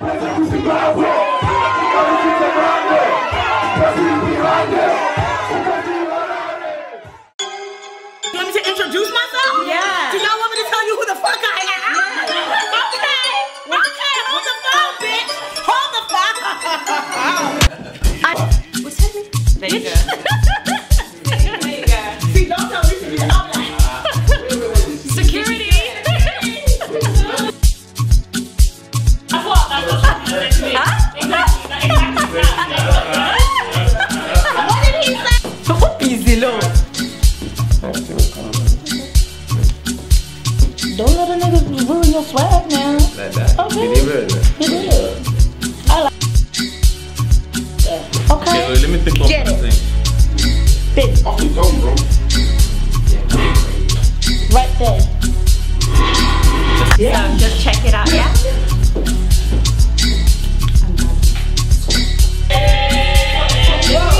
You want me to introduce myself? Yeah. Do y'all want me to tell you who the fuck I am? Yeah. Okay. Okay, hold the phone, bitch. Hold the phone. What's happening? There you go. There you go. See, don't tell me to be out there. Security. That's what. Huh? Exactly. What did he say? What is the law? Don't let a nigga ruin your swag now. Like that. Okay. He did. He did. I like that. Okay. Okay, let me think about something. Bitch. Off you go, bro. Right there. Yeah. So just check it out, yeah? I'm done.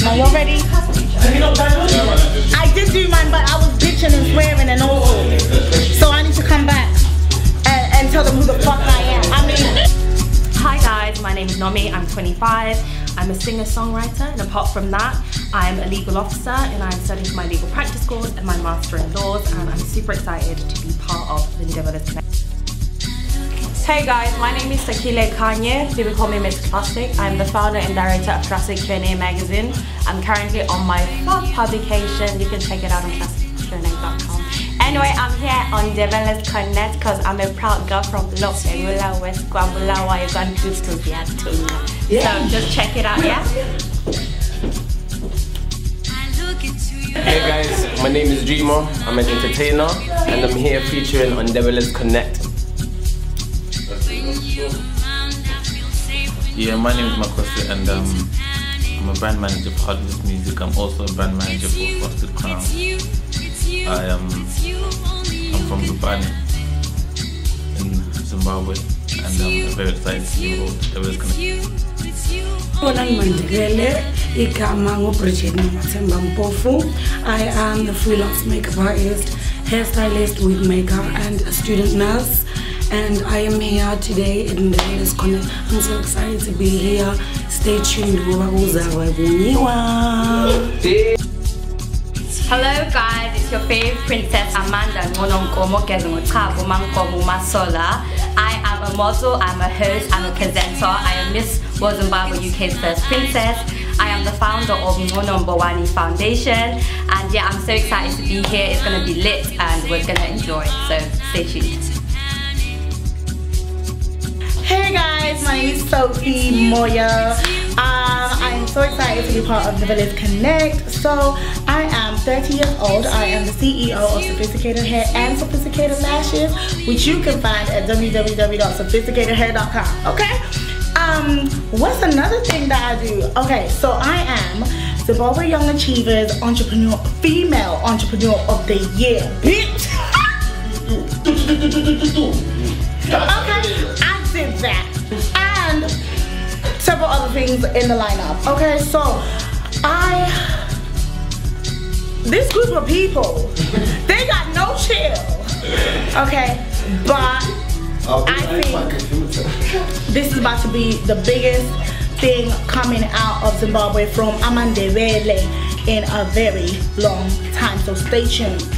Are you ready? I did do mine, but I was bitching and swearing and all. So I need to come back and tell them who the fuck I am. I mean, hi guys, my name is Nomi. I'm 25. I'm a singer-songwriter, and apart from that, I'm a legal officer and I'm studying for my legal practice course and my master in laws, and I'm super excited to be part of the endeavor that's next. Hey guys, my name is Sakile Kanye, people call me Miss Classic. I'm the founder and director of Classic Pioneer magazine. I'm currently on my fourth publication. You can check it out on classicpioneer.com. Anyway, I'm here on Let's Connect because I'm a proud girl from Lopegula, West Kwambulawa, Uganda. Yeah. So just check it out, yeah? Hey guys, my name is Dreamer. I'm an entertainer and I'm here featuring on Let's Connect. Yeah, my name is Makosu and I'm a brand manager for Hotlist Music. I'm also a brand manager for Foster Crown. I'm from Dubani in Zimbabwe and I'm very excited to be involved with Village Connect. I am the freelance makeup artist, hairstylist, wig maker and a student nurse. And I am here today in the Village Connect. I'm so excited to be here. Stay tuned. Hello guys, it's your favorite princess Amanda. I am a model, I'm a host, I'm a presenter. I am Miss World Zimbabwe UK's first princess. I am the founder of Ngonombo Foundation. And yeah, I'm so excited to be here. It's going to be lit and we're going to enjoy it. So stay tuned. Hey guys, my name is Sophie Moya. I'm so excited to be part of the Village Connect. So I am 30 years old. I am the CEO of Sophisticated Hair and Sophisticated Lashes, which you can find at www.sophisticatedhair.com. Okay? What's another thing that I do? Okay, so I am Zibola Young Achievers Entrepreneur, Female Entrepreneur of the Year. Bitch! Okay. That and several other things in the lineup. Okay, so this group of people, they got no chill. Okay, but I think this is about to be the biggest thing coming out of Zimbabwe from Amandebele in a very long time. So stay tuned.